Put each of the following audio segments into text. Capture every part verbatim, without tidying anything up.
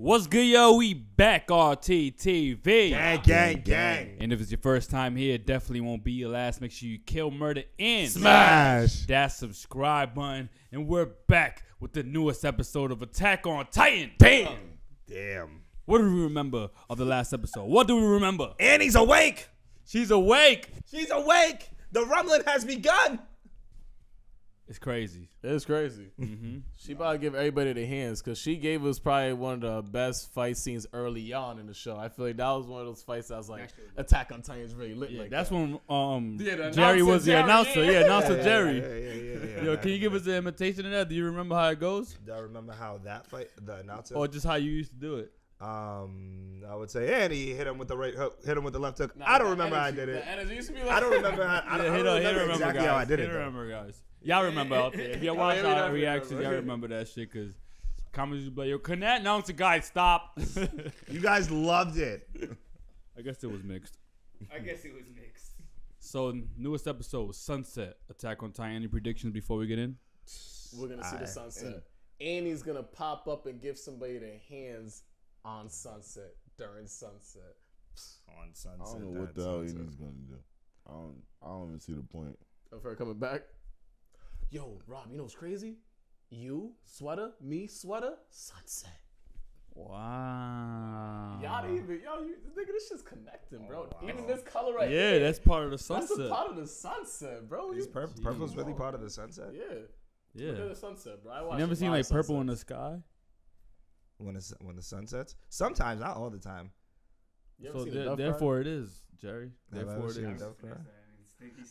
What's good, yo? We back, R T T V. Gang, gang, gang. And if it's your first time here, it definitely won't be your last. Make sure you kill, murder, and smash that subscribe button. And we're back with the newest episode of Attack on Titan. Damn. Oh, damn. What do we remember of the last episode? What do we remember? Annie's awake. She's awake. She's awake. The rumbling has begun. It's crazy. It's crazy. Mm-hmm. She about to give everybody the hands because she gave us probably one of the best fight scenes early on in the show. I feel like that was one of those fights that I was like, Attack on Titan's really lit. Yeah, like that's that. when um yeah, Jerry was Jerry. the announcer. Yeah, announcer yeah, yeah, Jerry. Yeah, yeah, yeah, yeah, yeah. Yo, can you give us the imitation of that? Do you remember how it goes? Do I remember how that fight, the announcer, or just how you used to do it? Um, I would say, and he hit him with the right hook, hit him with the left hook. Nah, I don't remember energy, how I did it. Energy used to be like I don't remember. How, I don't, yeah, I don't remember exactly guys. how I did it. Remember, guys. Y'all remember out there. If y'all watch oh, our reactions, y'all remember that shit because comments like, yo, can that announcer guy stop? You guys loved it. I guess it was mixed. I guess it was mixed. So, newest episode was Sunset. Attack on Titan. Any predictions before we get in? We're going to see I, the sunset. Yeah. Annie's going to pop up and give somebody their hands on sunset, during sunset. On sunset. I don't know what the hell Annie's going to do. I don't, I don't even see the point of her coming back. Yo, Rob, you know what's crazy? You, sweater, me, sweater, sunset. Wow. Y'all even, yo, you, nigga, this shit's connecting, bro. Oh, wow. Even this color right yeah, here. Yeah, that's part of the sunset. That's a part of the sunset, bro. Is pur Jeez, purple's bro. really part of the sunset? Yeah. Yeah. Look at the sunset, bro. I watch you never seen, like, purple sunsets. in the sky? When, it's, when the sun sets? Sometimes, not all the time. So, there, therefore, cry? it is, Jerry. Therefore, it is.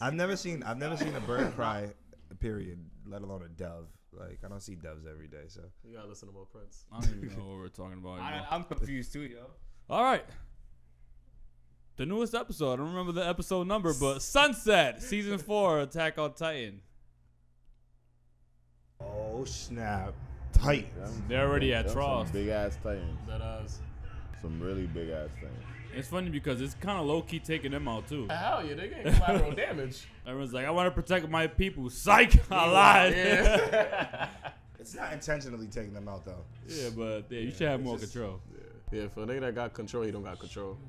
I've never seen, I've never seen a bird cry. Period. Let alone a dove. Like I don't see doves every day, so you gotta listen to more Prince. I don't even know what we're talking about. I, I'm confused too, yo. All right, the newest episode. I don't remember the episode number, but Sunset, season four, Attack on Titan. Oh snap! Titans. They're already at Tross. Big ass Titans. That us. Some really big ass Titans. It's funny because it's kind of low-key taking them out, too. Hell yeah, they getting collateral damage. Everyone's like, I want to protect my people. Psych! I lied. Yeah. It's not intentionally taking them out, though. Yeah, but yeah, you yeah, should have more just, control. Yeah. yeah, for a nigga that got control, he don't got control.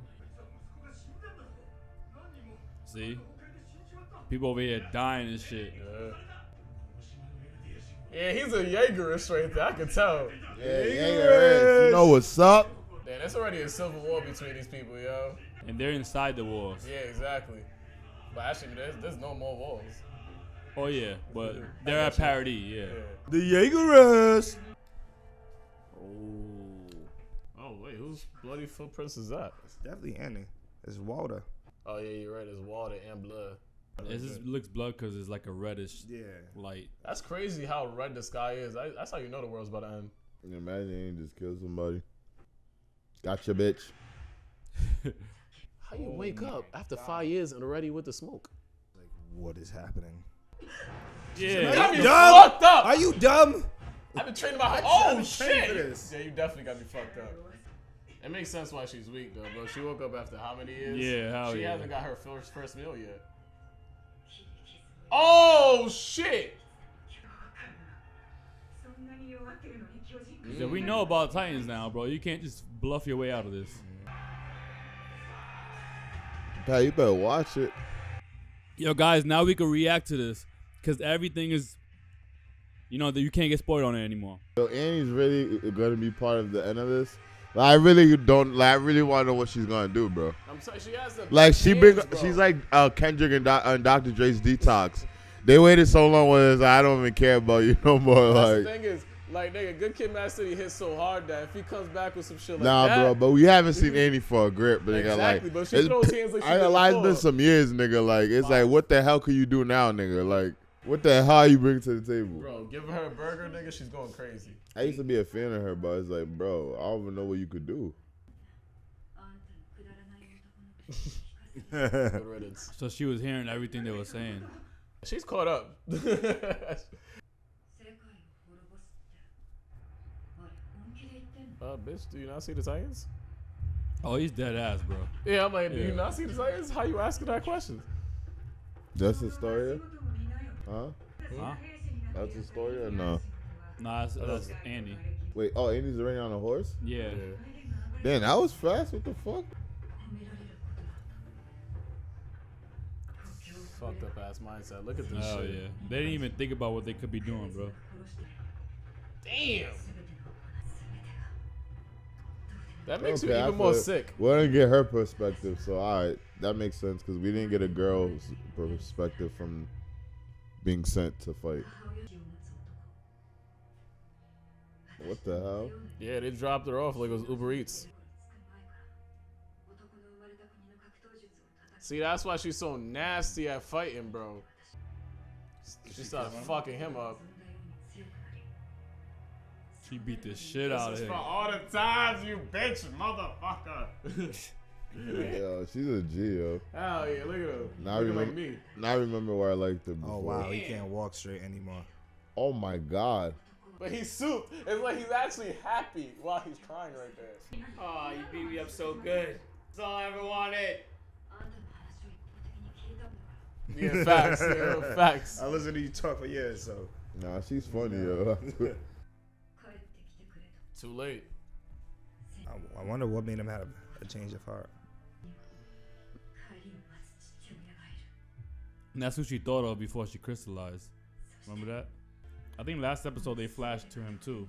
See? People over here dying and shit. Yeah. Yeah, he's a Yeagerist right there. I can tell. Yeah, Yeagerist. You know what's up? Damn, that's already a civil war between these people, yo. And they're inside the walls. Yeah, exactly. But actually, there's, there's no more walls. Oh, yeah, but they're at parity, yeah. yeah. The Yeagerists! Oh. Oh, wait, whose bloody footprints is that? It's definitely Annie. It's water. Oh, yeah, you're right. It's water and blood. It just looks blood because it's like a reddish yeah. light. That's crazy how red the sky is. I, that's how you know the world's about to end. Can you imagine Annie just killed somebody? Gotcha, bitch. How you oh wake up after God. five years and already with the smoke? Like, what is happening? Yeah. Like, are you dumb? Fucked up. Are you dumb? I've been training my whole Oh, shit. For this. Yeah, you definitely got me fucked up. It makes sense why she's weak, though, bro. She woke up after how many years? Yeah, hell She yeah. hasn't got her first, first meal yet. Oh, shit. Yeah, we know about Titans now, bro. You can't just bluff your way out of this. Pat, you better watch it. Yo, guys, now we can react to this because everything is, you know, that you can't get spoiled on it anymore. So Annie's really going to be part of the end of this. Like, I really don't. Like, I really want to know what she's going to do, bro. I'm sorry, she has the like she big. She's like uh, Kendrick and, Do and Doctor Dre's detox. They waited so long with us. Like, I don't even care about you no more. Like. The thing is. Like, nigga, Good Kid, Mad City hits so hard that if he comes back with some shit like nah, that. Nah, bro, but we haven't seen Annie for a grip, nigga. Exactly, like, but she throws hands like she I realize it's been some years, nigga. Like, it's wow. like, what the hell could you do now, nigga? Like, what the hell you bring to the table? Bro, give her a burger, nigga, she's going crazy. I used to be a fan of her, but it's like, bro, I don't even know what you could do. So she was hearing everything they were saying. She's caught up. Uh, bitch, do you not see the Titans? Oh, he's dead ass, bro. Yeah, I'm like, do yeah. you not see the Titans? How you asking that question? That's Historia? Huh? Huh? That's Historia or no? Nah, that's, that's Annie. Wait, oh, Annie's already on a horse? Yeah. Damn, that was fast. What the fuck? Fucked up ass mindset. Look at this oh, shit. Oh, yeah. They didn't even think about what they could be doing, bro. Damn. That makes okay, me even I more feel, sick. We didn't get her perspective, so all right. That makes sense because we didn't get a girl's perspective from being sent to fight. What the hell? Yeah, they dropped her off like it was Uber Eats. See, that's why she's so nasty at fighting, bro. She started fucking him up. She beat the shit this out of him. For all the times, you bitch, motherfucker. Yo, she's a G, yo. Hell yeah, look at her. Now look remember, like me. Now I remember where I liked her before. Oh wow, he can't walk straight anymore. Oh my god. But he's souped. It's like he's actually happy while he's crying right there. Oh, you beat me up so good. That's all I ever wanted. Yeah, facts. Yeah, facts. I listened to you talk for years, so. Nah, she's funny, yo. Too late. I, I wonder what made him have a change of heart. And that's who she thought of before she crystallized. Remember that? I think last episode they flashed to him too.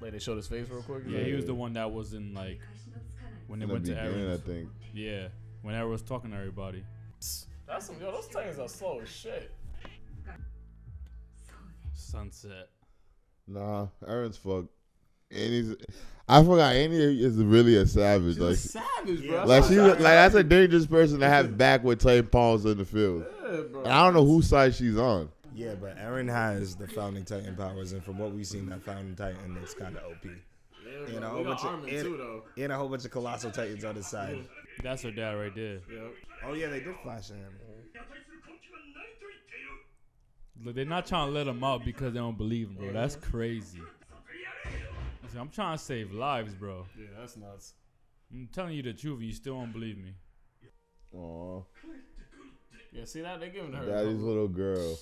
Like they showed his face real quick. Yeah, yeah, he was the one that was in like when they in went the to Erwin. I think. Yeah, when Erwin was talking to everybody. That's some yo. Those Titans are slow as shit. Sunset. Nah, Erin's fucked. Annie's. I forgot Annie is really a savage. She's like a savage, bro. Like she, like that's a dangerous person to have back with ten pounds in the field. Yeah, bro. And I don't know whose side she's on. Yeah, but Eren has the Founding Titan powers, and from what we've seen, that Founding Titan is kind of O P. Yeah, and, a whole bunch of, too, and, and a whole bunch of Colossal Titans on his side. That's her dad right there. Yep. Oh, yeah, they did flash at him. Look, they're not trying to let him out because they don't believe him, bro. That's crazy. Listen, I'm trying to save lives, bro. Yeah, that's nuts. I'm telling you the truth, and you still don't believe me. Aww. Yeah, see that? They're giving her. Daddy's little girl.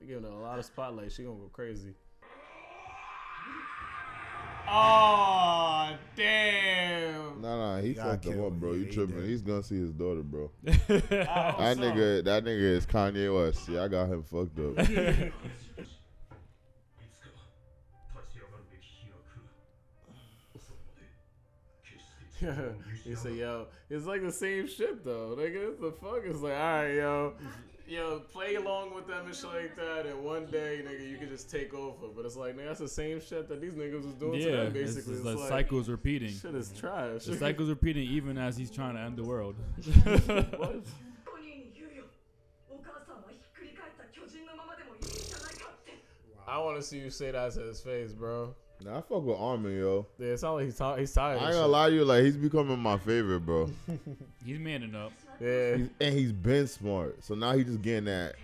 They're giving her a lot of spotlight. She gonna go crazy. Oh damn! Nah, nah, he fucked him up, bro. You tripping? He's gonna see his daughter, bro. That nigga, that nigga is Kanye West. See, I got him fucked up. He said, "Yo, it's like the same shit, though. Nigga, the fuck is like, all right, yo." Yo, play along with them and shit like that, and one day, nigga, you can just take over. But it's like, nigga, that's the same shit that these niggas was doing yeah, to them, basically. It's, it's, it's like, like cycle's repeating. Shit is trash. The cycle's repeating even as he's trying to end the world. What? I want to see you say that to his face, bro. Nah, I fuck with Armin, yo. Yeah, it sounds like he's, t he's tired. I ain't gonna lie to you, like, he's becoming my favorite, bro. He's manning up. Yeah. He's, and he's been smart, so now he's just getting that.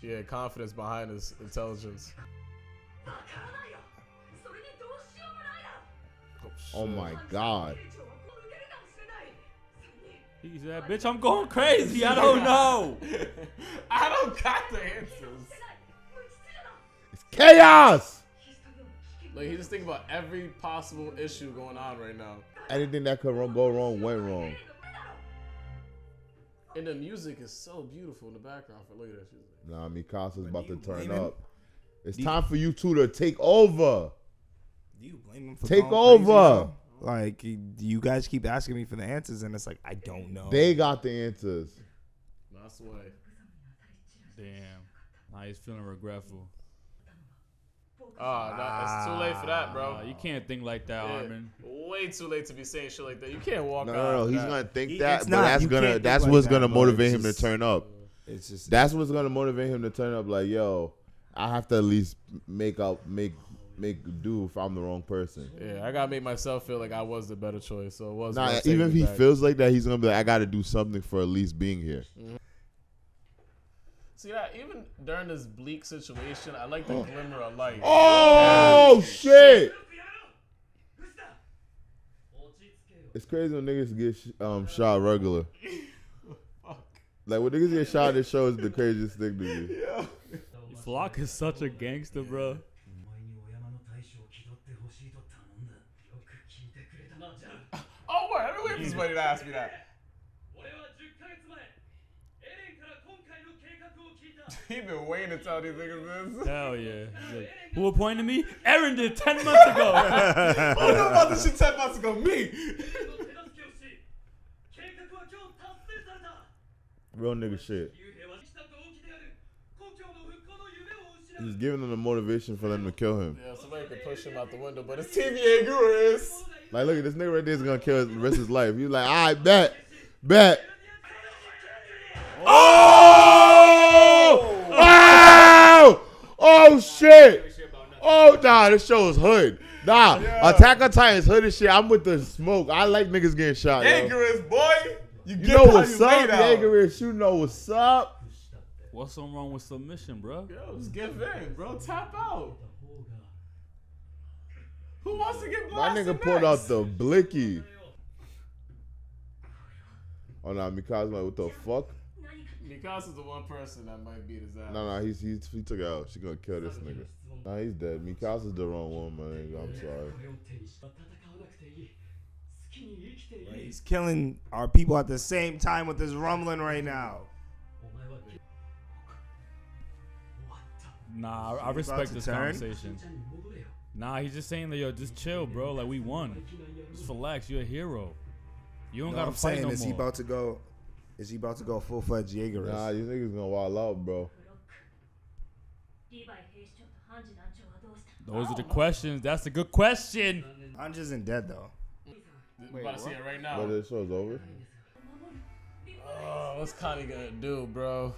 Yeah, confidence behind his intelligence. Oh, oh my god. He said, bitch, I'm going crazy. I don't know. I don't got the answers. It's chaos. Like, he just think about every possible issue going on right now. Anything that could go wrong went wrong. And the music is so beautiful in the background for later. Nah, Mikasa's about to turn up. It's time for you two to take over. Do you blame him for take over? Like, you guys keep asking me for the answers, and it's like, I don't know. They got the answers. That's why. Damn. Now he's feeling regretful. Oh, no, it's too late for that, bro. You can't think like that, yeah. Armin. Way too late to be saying shit like that. You can't walk no, out. No, no, he's gonna think he, that, but not, that's gonna that's like what's that, gonna motivate him just, to turn up. It's just that's what's gonna motivate him to turn up. Like, yo, I have to at least make out, make, make do if I'm the wrong person. Yeah, I gotta make myself feel like I was the better choice. So it was nah, even if he back. feels like that, he's gonna be like, I gotta do something for at least being here. Mm-hmm. See that even during this bleak situation, I like the oh. glimmer of light. Oh and shit! It's crazy when niggas get sh um, shot regular. Fuck. Like when niggas get shot, it shows the craziest thing to me. Yeah. Floch is such a gangster, bro. Patrick was waiting to ask me that. He's been waiting to tell these niggas this. Hell yeah. Like, who appointed me? Eren did ten months ago. Who knew about this shit ten months ago? Me. Real nigga shit. He's giving them the motivation for them to kill him. Yeah, somebody could push him out the window, but it's T V A Gurus. Like, look at this nigga right there is going to kill his, the rest of his life. He's like, I bet. Bet. Oh! Oh! Oh! Oh, shit. Oh, nah, this show is hood. Nah, yeah. Attack on Titan is hood and shit. I'm with the smoke. I like niggas getting shot. Yeagerists, boy. You, you know what's you up, Yeagerists. You know what's up. What's so wrong with submission, bro? Yo, just get in, bro. Tap out. Who wants to get blasted? My nigga pulled out the blicky. Oh, nah, Mikasa, like, what the fuck? Mikasa's the one person that might beat his ass. No, nah, no, nah, he's, he's, he took it out. She gonna kill this nigga. Nah, he's dead. Mikasa's the wrong one, my nigga. I'm sorry. Right, he's killing our people at the same time with this rumbling right now. Nah, I, I respect this turn? conversation. Nah, he's just saying that, yo, just chill, bro. Like, we won. Just relax. You're a hero. You don't no, gotta I'm fight saying, no is more. He about to go? Is he about to go full fledged Yeagerist? Nah, you think he's gonna wild out, bro? Those are the questions. That's a good question. Hange isn't dead though. We're about to see it right now. But this show's over. Oh, what's Connie gonna do, bro?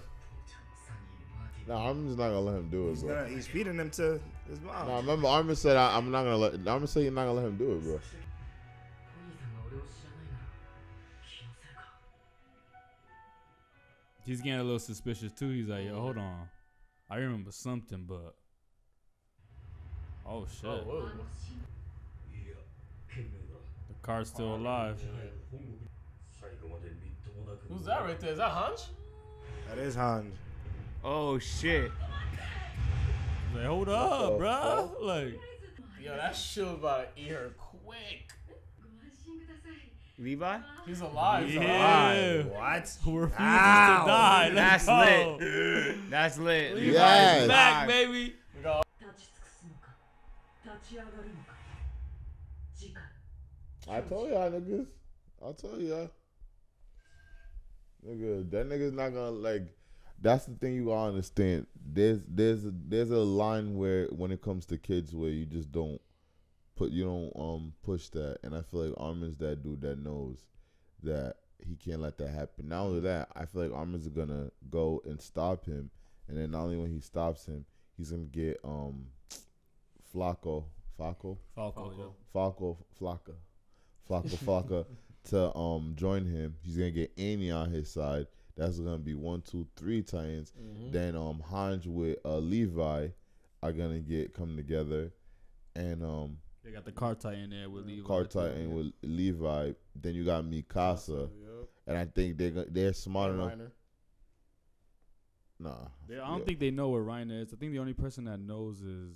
Nah, I'm just not gonna let him do it, he's bro. Gonna, he's feeding him to his mom. Nah, remember Armin said I, I'm not gonna let. Armin said you're not gonna let him do it, bro. He's getting a little suspicious too. He's like, yo, hold on, I remember something, but oh shit, oh, the car's still alive. Who's that right there? Is that Hange? That is Hange. Oh shit! Like, hold up, oh, bro. Oh. Like, yo, that shit about to eat her quick. Levi? He's alive. Yeah. He's alive. What? Who refuses to die? Let's That's go. lit. That's lit. Levi's yes. back, baby. We go. I told y'all niggas. I told y'all. Nigga, that nigga's not gonna like. That's the thing you gotta understand. There's there's a, there's a line where when it comes to kids where you just don't put you don't um push that, and I feel like Armin's that dude that knows that he can't let that happen. Not only that, I feel like Armin's gonna go and stop him, and then not only when he stops him, he's gonna get um Flacco Flacco Flacco Flacco Flacco Flacco Flacco to um join him. He's gonna get Annie on his side. That's gonna be one, two, three Titans. Mm-hmm. Then um, Hange with uh, Levi are gonna get come together, and um, they got the car Titan there with Levi. Car Titan with Levi. Then you got Mikasa, yep. And I think they they're smart enough. Reiner. Nah, they, I don't yeah. think they know where Reiner is. I think the only person that knows is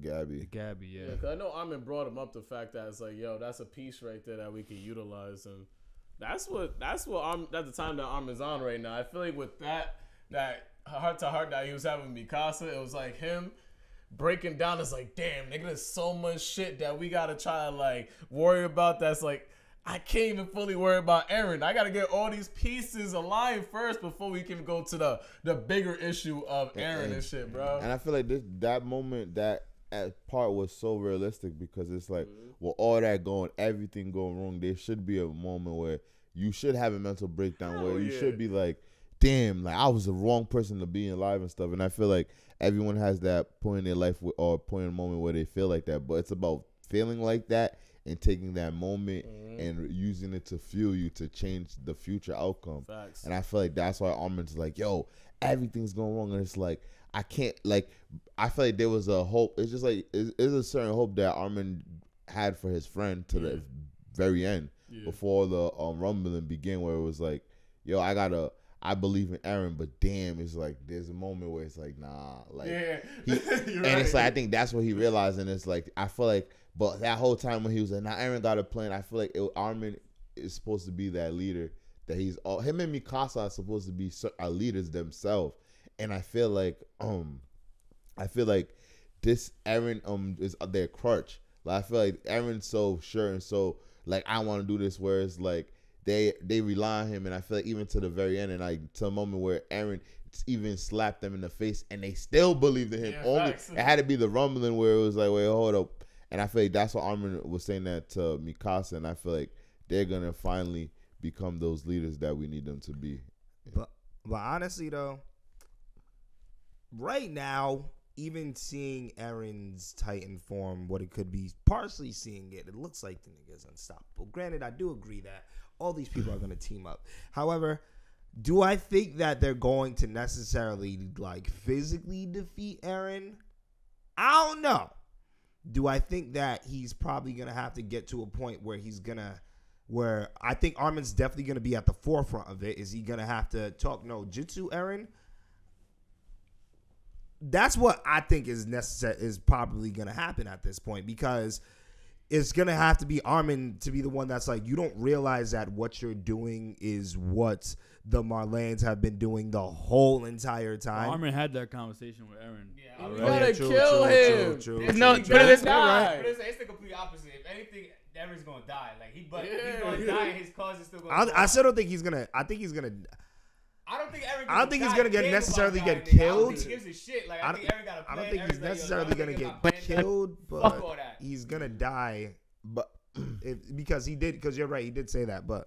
Gabby. Gabby, yeah. yeah I know Armin brought him up the fact that it's like, yo, that's a piece right there that we can utilize and. That's what that's what I'm that's the time that Armin's on right now. I feel like with that that heart to heart that he was having with Mikasa, it was like him breaking down. It's like, damn, nigga, there's so much shit that we gotta try to like worry about. That's like I can't even fully worry about Eren. I gotta get all these pieces aligned first before we can go to the the bigger issue of Eren and, and shit, bro. And I feel like this that moment that. That part was so realistic because it's like, mm-hmm. well, all that going, everything going wrong. There should be a moment where you should have a mental breakdown, Hell where yeah. you should be like, "Damn, like I was the wrong person to be alive and stuff." And I feel like everyone has that point in their life where, or point in a moment where they feel like that. But it's about feeling like that and taking that moment mm-hmm. and using it to fuel you to change the future outcome. Facts. And I feel like that's why Armin's like, "Yo, everything's going wrong," and it's like. I can't like. I feel like there was a hope. It's just like it's, it's a certain hope that Armin had for his friend to yeah. the very end yeah. before the um, rumbling began, where it was like, "Yo, I gotta. I believe in Eren, but damn, it's like there's a moment where it's like, nah, like." Yeah. He, and right. it's like I think that's what he realized, and it's like I feel like, but that whole time when he was like, "Nah, Eren got a plan," I feel like it, Armin is supposed to be that leader that he's all. Him and Mikasa are supposed to be our leaders themselves, and I feel like um, I feel like this Eren um is their crutch. Like I feel like Eren's so sure and so like I want to do this, whereas like they they rely on him, and I feel like even to the very end, and like to a moment where Eren even slapped them in the face, and they still believed in him. Yeah, Only facts. It had to be the rumbling where it was like, wait, hold up. And I feel like that's what Armin was saying that to Mikasa, and I feel like they're gonna finally become those leaders that we need them to be. Yeah. But but honestly though, right now, even seeing Eren's Titan form, what it could be, partially seeing it, it looks like the nigga's unstoppable. Granted, I do agree that all these people are gonna team up. However, do I think that they're going to necessarily like physically defeat Eren? I don't know. Do I think that he's probably going to have to get to a point where he's going to, where I think Armin's definitely going to be at the forefront of it. Is he going to have to talk no jutsu, Eren? That's what I think is necessary, is probably going to happen at this point, because it's going to have to be Armin to be the one that's like, you don't realize that what you're doing is what the Marleyans have been doing the whole entire time. Well, Armin had that conversation with Eren. Yeah, Armin. You gotta true, kill true, him. True, true, true, true. No, but it's not. But it's the complete opposite. If anything, Eren's gonna die. Like he, but yeah, he's gonna yeah. die. His cause is still gonna. I, die. I still don't think he's gonna. I think he's gonna. I don't think Eren. I don't think he's gonna get necessarily get killed. I don't think he's necessarily gonna get killed, but he's gonna die. But if, because he did, because you're right, he did say that, but.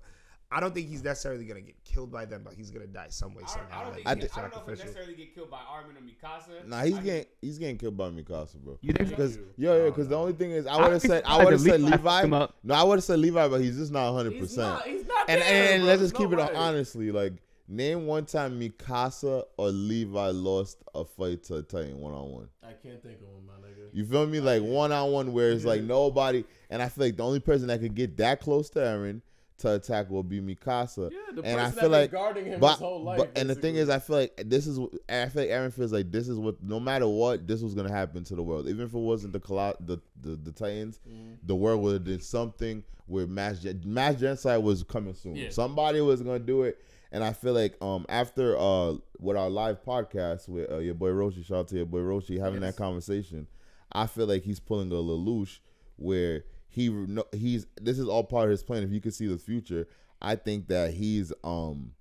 I don't think he's necessarily gonna get killed by them, but he's gonna die some way somehow. I don't, I don't, like, I don't know if he necessarily get killed by Armin or Mikasa. Nah, he's I getting he's getting killed by Mikasa, bro. You think? Because yo, yo, because the only thing is, I would have said I would have said Levi. No, I would have said Levi, but he's just not one hundred percent. He's not. He's not and there, and bro. Let's just no keep way. It honestly. Like, name one time Mikasa or Levi lost a fight to a Titan one on one. I can't think of one, my nigga. You feel me? Like one on one, where it's like nobody, and I feel like the only person that could get that close to Eren to attack will be Mikasa, yeah, the and I feel like, guarding him but, his whole life, but and the thing is, I feel like this is, I feel like Eren feels like this is what, no matter what, this was gonna happen to the world. Even if it wasn't the the the, the Titans, mm-hmm. the world would have did something where mass mass genocide was coming soon. Yeah. Somebody was gonna do it, and I feel like um after uh with our live podcast with uh, your boy Roshi, shout out to your boy Roshi, having yes. that conversation, I feel like he's pulling a Lelouch where. He no, he's this is all part of his plan. If you could see the future, I think that he's um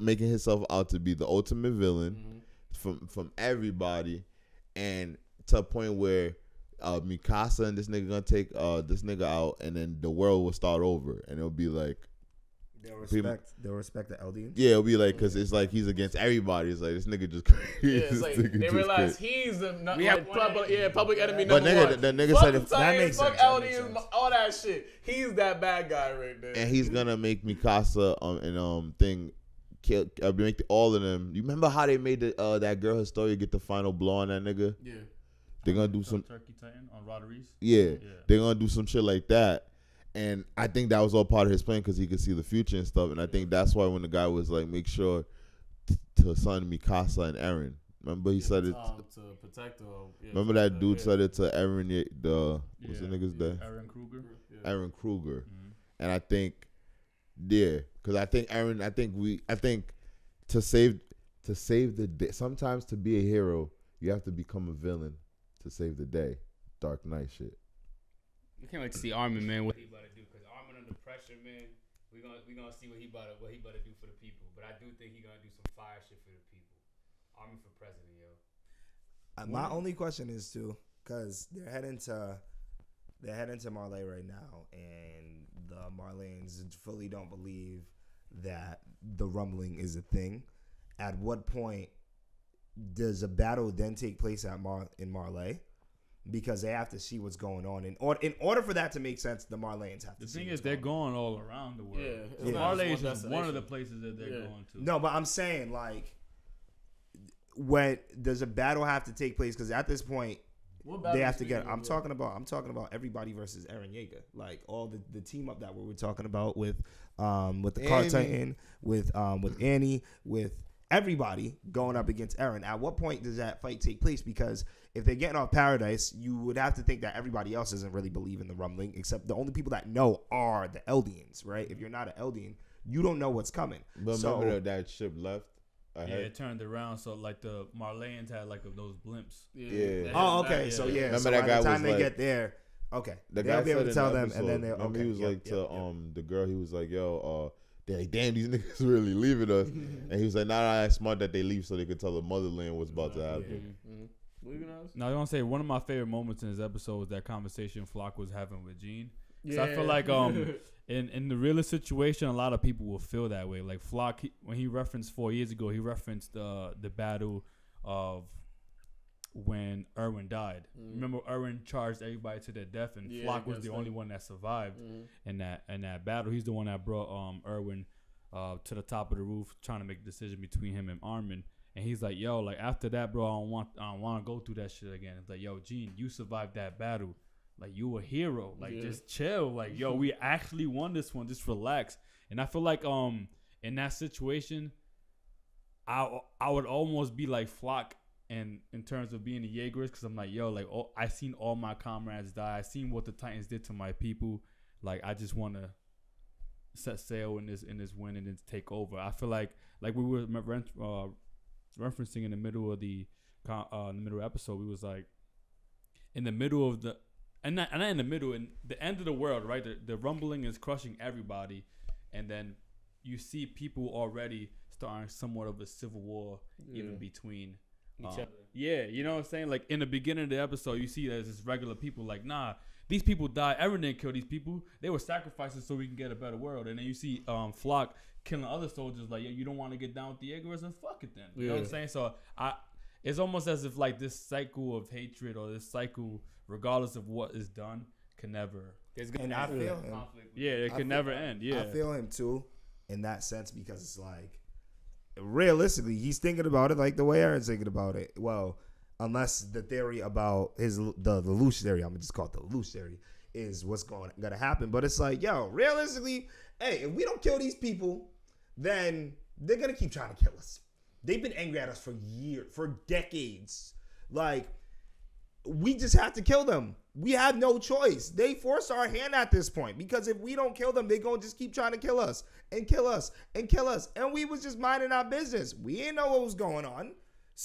making himself out to be the ultimate villain mm-hmm. from from everybody, and to a point where uh, Mikasa and this nigga gonna take uh, this nigga out, and then the world will start over, and it'll be like they'll respect people, they'll respect the Eldians. Yeah, it'll be like because it's like he's against everybody. It's like this nigga just crazy. Yeah, like, they just realize crazy. He's the not, we like, public, yeah public enemy number but nigga, one. The, the nigga said if that makes fuck sense, Eldians, that all that shit. He's that bad guy right there. And he's gonna make Mikasa um and um thing kill uh, make the, all of them. You remember how they made the, uh that girl Historia get the final blow on that nigga? Yeah, they're gonna do some Turkey Titan on Rodriguez. Yeah, yeah, they're gonna do some shit like that. And I think that was all part of his plan because he could see the future and stuff. And I think that's why when the guy was like, make sure to sign Mikasa and Eren. Remember he yeah, said it to protect her. Yeah, remember that dude yeah. said it to Eren, the, what's yeah, the nigga's yeah, name? Eren Kruger. Yeah. Eren Kruger. Mm-hmm. And I think, yeah, because I think Eren, I think we, I think to save, to save the day, sometimes to be a hero, you have to become a villain to save the day. Dark Knight shit. We can't wait to see Armin, man. What he about to do? Because Armin under pressure, man. We gonna we gonna see what he about to, what he about to do for the people. But I do think he gonna do some fire shit for the people. Armin for president, yo. Uh, my what? Only question is too, because they're heading to they're heading to Marley right now, and the Marleyans fully don't believe that the rumbling is a thing. At what point does a battle then take place at Mar in Marley? Because they have to see what's going on. In order, in order for that to make sense, the Marleyans have to. The see thing is, they're going, going all around the world. Yeah, yeah. Marley is just one of the places that they're yeah. going to. No, but I'm saying, like, when does a battle have to take place? Because at this point, they have to get. I'm about? talking about. I'm talking about everybody versus Eren Yeager. Like all the, the team up that we were talking about with, um, with the Car Titan, with um, with Annie, with everybody going up against Eren. At what point does that fight take place? Because if they're getting off Paradise, you would have to think that everybody else doesn't really believe in the rumbling, except the only people that know are the Eldians, right? If you're not an Eldian, you don't know what's coming. But so, remember that ship left? Yeah, it turned around, so like the Marleyans had like those blimps. Yeah. yeah. Oh, okay. So yeah, remember so that by guy the time was they like, get there, okay, the they'll guy be able to tell them, episode, and then they'll. Okay, he was yep, like yep, to yep. um the girl. He was like, "Yo, uh, they're like, damn, these niggas really leaving us." And he was like, "Nah, nah, it's smart that they leave so they could tell the motherland what's about yeah, to happen." Yeah. Mm-hmm. Leaving us. Now, I want to say one of my favorite moments in this episode was that conversation Floch was having with Gene. Yeah. I feel like um in, in the realest situation, a lot of people will feel that way. Like Floch, he, when he referenced four years ago, he referenced uh, the battle of when Erwin died. Mm. Remember, Erwin charged everybody to their death, and yeah, Floch was the only one that survived mm. in that in that battle. He's the one that brought um Erwin uh, to the top of the roof, trying to make a decision between him and Armin. And he's like, "Yo, like after that, bro, I don't want I don't want to go through that shit again." It's like, "Yo, Gene, you survived that battle. Like, you a hero. Like, yeah. just chill. Like, yo, we actually won this one. Just relax." And I feel like um in that situation, I I would almost be like Floch and in terms of being a Yeagerist, because I'm like, yo, like, oh, I seen all my comrades die. I seen what the Titans did to my people. Like, I just want to set sail in this in this win and then take over. I feel like like we were uh, referencing in the middle of the uh, in the middle of the episode. We was like in the middle of the And not, and not in the middle, in the end of the world, right? The, the rumbling is crushing everybody. And then you see people already starting somewhat of a civil war, yeah. even between each um, other. Yeah, you know what I'm saying? Like, in the beginning of the episode, you see there's this regular people like, nah, these people died. Everyone didn't kill these people. They were sacrificing so we can get a better world. And then you see um, Floch killing other soldiers like, yeah, you don't want to get down with the Yeagerists? And fuck it then. You yeah. know what I'm saying? So I, it's almost as if, like, this cycle of hatred or this cycle... regardless of what is done, can never. And I feel him. Yeah, it can never end. Yeah, I feel him too, in that sense, because it's like, realistically, he's thinking about it like the way Eren's thinking about it. Well, unless the theory about his the the Lush theory, I'm gonna just call it the Lush theory, is what's going gonna happen. But it's like, yo, realistically, hey, if we don't kill these people, then they're gonna keep trying to kill us. They've been angry at us for years, for decades, like. We just have to kill them. We have no choice. They force our hand at this point, because if we don't kill them, they're going to just keep trying to kill us and kill us and kill us. And we was just minding our business. We didn't know what was going on.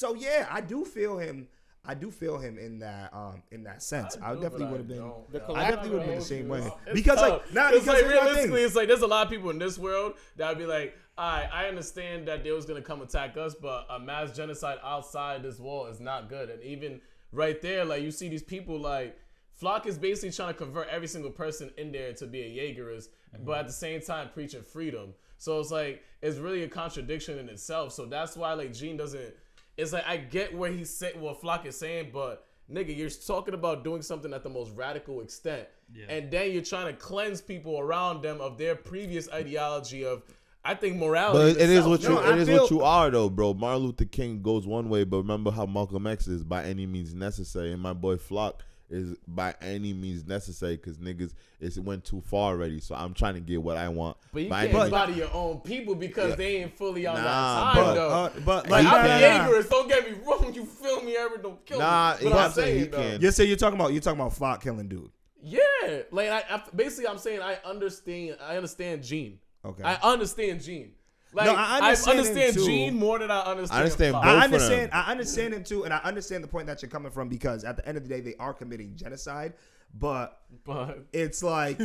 So, yeah, I do feel him. I do feel him in that um, in that sense. I, I definitely would have been. I definitely would have been the same way. Because like, nah, because like, realistically, it's like there's a lot of people in this world that would be like, all right, I understand that they was gonna come attack us, but a mass genocide outside this wall is not good. And even right there, like, you see these people, like, Floch is basically trying to convert every single person in there to be a Yeagerist, mm-hmm. but at the same time preaching freedom. So it's like, it's really a contradiction in itself. So that's why, like, Gene doesn't, it's like, I get where he said, what Floch is saying, but nigga, you're talking about doing something at the most radical extent. Yeah. And then you're trying to cleanse people around them of their previous ideology of, I think morality. But it is what you it is what you are though, bro. Martin Luther King goes one way, but remember how Malcolm X is by any means necessary, and my boy Floch is by any means necessary, because niggas it went too far already. So I'm trying to get what I want. But you can't embody your own people because yeah. they ain't fully on nah, that side but, though. Uh, but like, I'm a Yeagerist. Don't get me wrong. You feel me? Ever don't kill nah, me. Nah, I'm saying though. You say you're talking about you're talking about Floch killing dude. Yeah, like I, I basically I'm saying I understand I understand Gene. Okay. I understand Gene. Like no, I understand, I understand Gene more than I understand. I understand. Both I understand. I understand him too, and I understand the point that you're coming from, because at the end of the day, they are committing genocide. But, but. It's like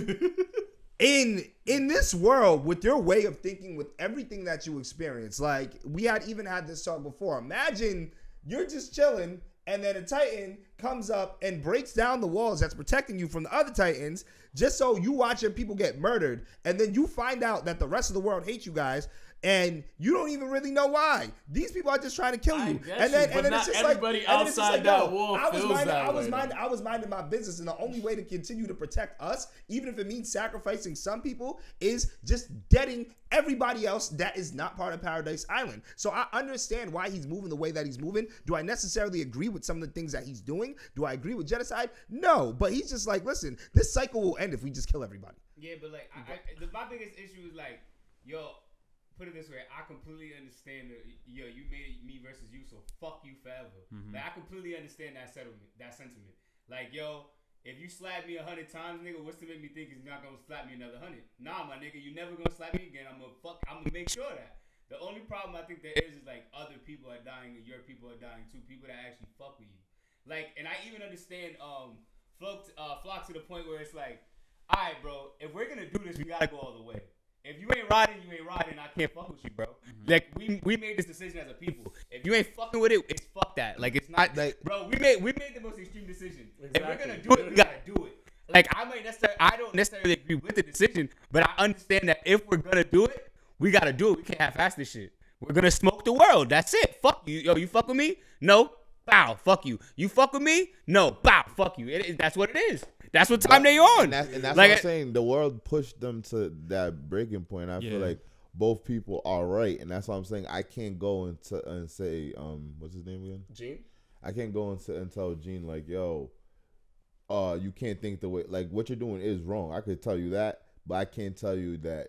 in in this world, with your way of thinking, with everything that you experience, like we had even had this talk before. Imagine you're just chilling, and then a Titan comes up and breaks down the walls that's protecting you from the other Titans, just so you watch your people get murdered, and then you find out that the rest of the world hates you guys, and you don't even really know why. These people are just trying to kill you. And then, you, and, then like, and then it's just like, outside that wall I was minding, I was minding, I was minding my business, and the only way to continue to protect us, even if it means sacrificing some people, is just deading everybody else that is not part of Paradise Island. So I understand why he's moving the way that he's moving. Do I necessarily agree with some of the things that he's doing? Do I agree with genocide? No, but he's just like, listen, this cycle will end if we just kill everybody. Yeah, but like, I, I, the, my biggest issue is like, yo. put it this way, I completely understand that. Yo, you made me versus you, so fuck you forever. Mm-hmm. Like I completely understand that settlement, that sentiment. Like yo, if you slap me a hundred times, nigga, what's to make me think he's not gonna slap me another hundred? Nah, my nigga, you never gonna slap me again. I'm gonna fuck. I'm gonna make sure that. The only problem I think there is is like other people are dying and your people are dying too. People that actually fuck with you. Like, and I even understand um Floch uh, Floch to the point where it's like, all right, bro, if we're gonna do this, we gotta go all the way. If you ain't riding, you ain't riding. I can't fuck with you, bro. Mm-hmm. Like we we made this decision as a people. If you ain't fucking with it, it's fuck that. Like it's not like, bro. We made we made the most extreme decision. Exactly. If we're gonna do it, we gotta do it. Like I might necessarily I don't necessarily agree with the decision, but I understand that if we're gonna do it, we gotta do it. We can't half-ass this shit. We're gonna smoke the world. That's it. Fuck you, yo. You fuck with me? No. Bow. Fuck you. You fuck with me? No. Bow. Fuck you. It, it, that's what it is. That's what time but, they on. And that's, and that's like, what I'm saying. The world pushed them to that breaking point. I yeah. feel like both people are right, and that's what I'm saying. I can't go into and say, um, what's his name again? Gene. I can't go into and tell Gene like, yo, uh, you can't think the way like what you're doing is wrong. I could tell you that, but I can't tell you that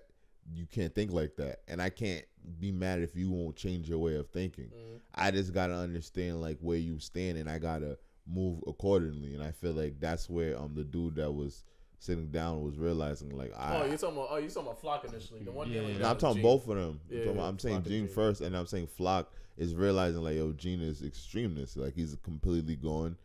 you can't think like that, and I can't be mad if you won't change your way of thinking. Mm. I just gotta understand like where you stand, and I gotta move accordingly, and I feel like that's where um the dude that was sitting down was realizing like I oh you're talking about oh you're talking about Floch initially the one yeah, yeah. No, I'm talking Gene. Both of them yeah, I'm, talking about, I'm saying Gene first and I'm saying Floch is realizing like yo Gene is extremist like he's completely gone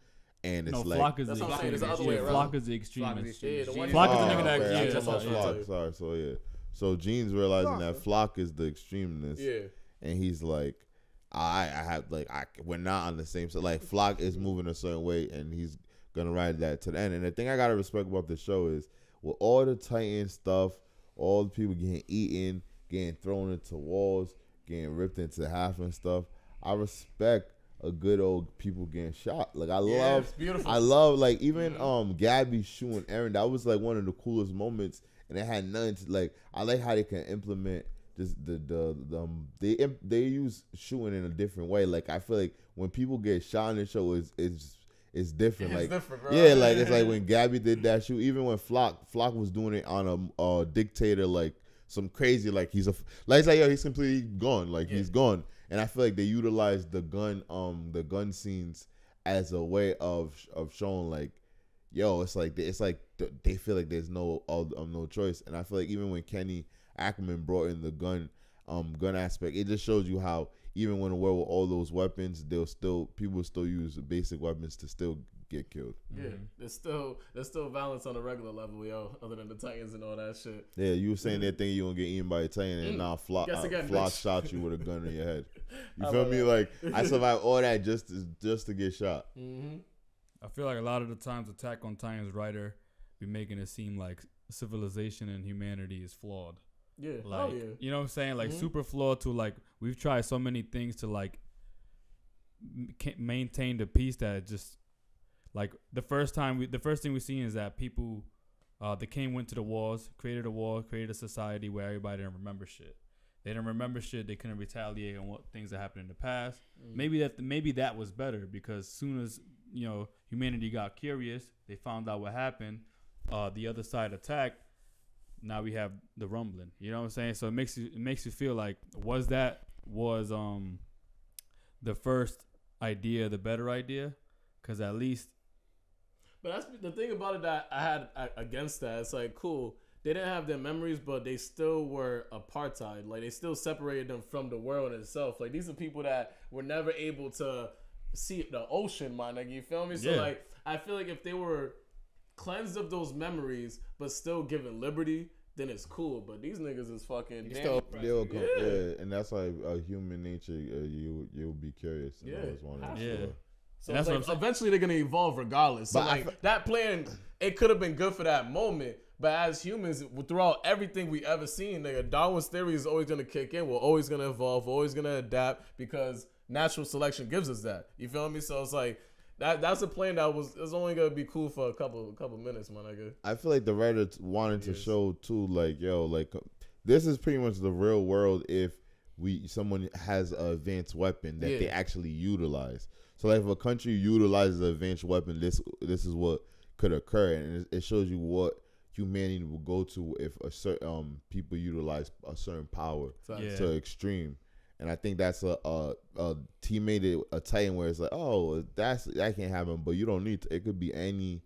and it's no, like Floch is that's the extremist yeah, Floch is the extremist Floch is the nigga that yeah that's what Floch sorry so yeah so Gene's realizing that Floch is the extremist yeah and he's like I, I have like I we're not on the same side. Like Floch is moving a certain way, and he's gonna ride that to the end. And the thing I gotta respect about the show is with all the Titan stuff, all the people getting eaten, getting thrown into walls, getting ripped into half and stuff. I respect a good old people getting shot. Like I yeah, love, beautiful. I love like even yeah. um Gabby shooting Eren. That was like one of the coolest moments, and it had nothing to like. I like how they can implement. The, the, the, um, they they use shooting in a different way. Like I feel like when people get shot in the show, is is is different. It's like different, bro. Yeah, like it's like when Gabby did that shoot. Even when Floch Floch was doing it on a uh, dictator, like some crazy, like he's a like it's like yo, he's completely gone. Like yeah. he's gone. And I feel like they utilized the gun um the gun scenes as a way of of showing like yo, it's like it's like they feel like there's no um, no choice. And I feel like even when Kenny Ackerman brought in the gun um gun aspect, it just shows you how even when the world with all those weapons, they'll still people still use basic weapons to still get killed. Yeah. Mm-hmm. There's still there's still violence on a regular level, yo, other than the Titans and all that shit. Yeah, you were saying that thing you gonna get eaten by a Titan and mm. now Floch uh, shot you with a gun in your head. You feel me? That. Like I survived all that just to, just to get shot. Mm-hmm. I feel like a lot of the times Attack on Titan's writer be making it seem like civilization and humanity is flawed. Yeah. Like, oh, yeah. You know what I'm saying? Like mm-hmm. super flawed to like, we've tried so many things to like m maintain the peace that just like the first time we, the first thing we've seen is that people, uh, the king went to the walls, created a wall, created a society where everybody didn't remember shit. They didn't remember shit. They couldn't retaliate on what things that happened in the past. Mm-hmm. Maybe that, maybe that was better because soon as, you know, humanity got curious, they found out what happened. Uh, the other side attacked. Now we have the rumbling, you know what I'm saying? So it makes you, it makes you feel like was that was um the first idea the better idea? Because at least, but that's the thing about it that I had I, against that. It's like cool, they didn't have their memories, but they still were apartheid. Like they still separated them from the world itself. Like these are people that were never able to see the ocean, my nigga. You feel me? So yeah. like I feel like if they were cleansed of those memories, but still given liberty, then it's cool. But these niggas is fucking damn still, yeah. yeah, and that's why uh, human nature. Uh, you you'll be curious. And yeah, one of yeah. Sure. So that's like, what eventually they're gonna evolve regardless. So but like that plan, it could have been good for that moment. But as humans, throughout everything we ever seen, nigga, Darwin's theory is always gonna kick in. We're always gonna evolve. We're always gonna adapt because natural selection gives us that. You feel me? So it's like. That that's a plan that was is only gonna be cool for a couple a couple minutes, my nigga. I feel like the writer wanted to show too, like yo, like this is pretty much the real world if we someone has an advanced weapon that yeah. they actually utilize. So like if a country utilizes an advanced weapon, this this is what could occur, and it shows you what humanity will go to if a certain um, people utilize a certain power yeah. to extreme. And I think that's a, a, a teammate, a Titan, where it's like, oh, that's that can happen, but you don't need to. It could be any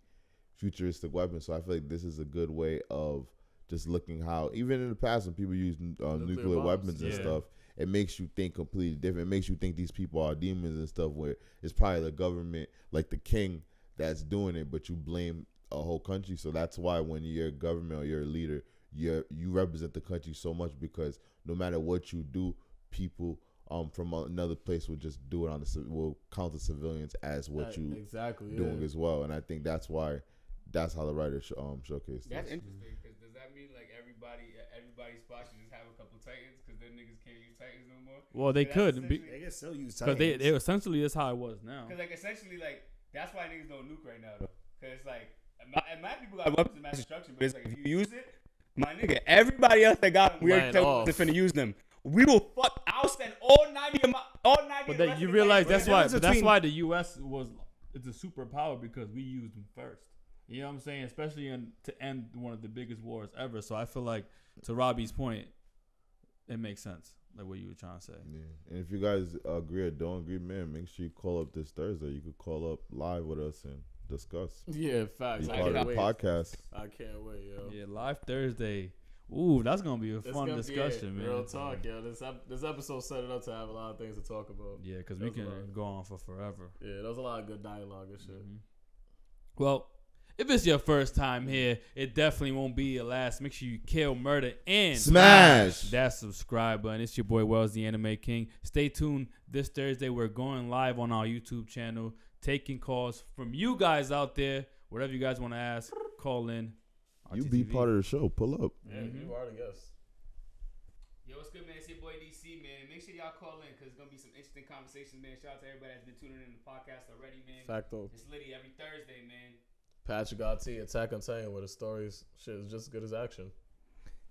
futuristic weapon. So I feel like this is a good way of just looking how, even in the past when people use uh, nuclear, nuclear weapons yeah. and stuff, it makes you think completely different. It makes you think these people are demons and stuff, where it's probably the government, like the king, that's doing it, but you blame a whole country. So that's why when you're a government or you're a leader, you you represent the country so much, because no matter what you do, people um from another place will just do it on the will count the civilians as what that, you exactly doing yeah. as well. And I think that's why that's how the writer sh um showcased. That's this. Interesting, because does that mean like everybody everybody's spot should just have a couple Titans because then niggas can't use Titans no more? Well, they could. Be, they can still use Titans. Because they, they essentially that's how it was now. Because like essentially like that's why niggas don't nuke right now though. Because it's like and my people got weapons of mass destruction, but it's like if you use it, my nigga, everybody else that got them, we're finna use them. We will fuck. I'll spend all ninety of my all ninety. But that, you realize that's why that's why the U S was it's a superpower, because we used them first. You know what I'm saying? Especially in, to end one of the biggest wars ever. So I feel like, to Robbie's point, it makes sense. Like what you were trying to say. Yeah. And if you guys agree or don't agree, man, make sure you call up this Thursday. You could call up live with us and discuss. Yeah, facts. Be part of the podcast. I can't wait, yo. Yeah, live Thursday. Ooh, that's gonna be a that's fun discussion, man. Real talk, yeah. Yo. This ep this episode set it up to have a lot of things to talk about. Yeah, because we can go on for forever. Yeah, there was a lot of good dialogue and shit. Mm-hmm. Well, if it's your first time here, it definitely won't be your last. Make sure you kill, murder, and smash that subscribe button. It's your boy Wells, the Anime King. Stay tuned. This Thursday, we're going live on our YouTube channel, taking calls from you guys out there. Whatever you guys want to ask, call in. You be part of the show. Pull up. Yeah, mm-hmm. You are the guest. Yo, what's good, man? It's your boy D C, man. Make sure y'all call in, because it's going to be some interesting conversations, man. Shout out to everybody that's been tuning in the podcast already, man. Facto. It's Liddy every Thursday, man. Patrick R T, Attack on Titan, where the stories shit is just as good as action.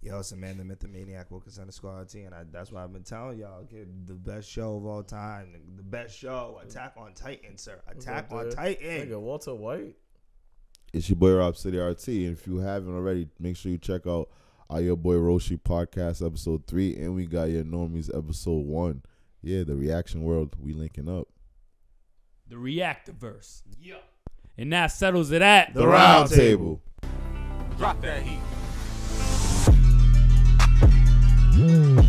Yo, it's Amanda Myth, the Maniac, Wilkins underscore R T, and I, that's why I've been telling y'all, get the best show of all time. The best show. Attack on Titan, sir. Attack on dude? Titan. Nigga, Walter White. It's your boy Rob City R T, and if you haven't already, make sure you check out our Your Boy Roshi podcast episode three, and we got Your Normies episode one. Yeah, the reaction world, we linking up. The Reactiverse. Yeah. And that settles it at the Round Table. Drop that heat. Mm.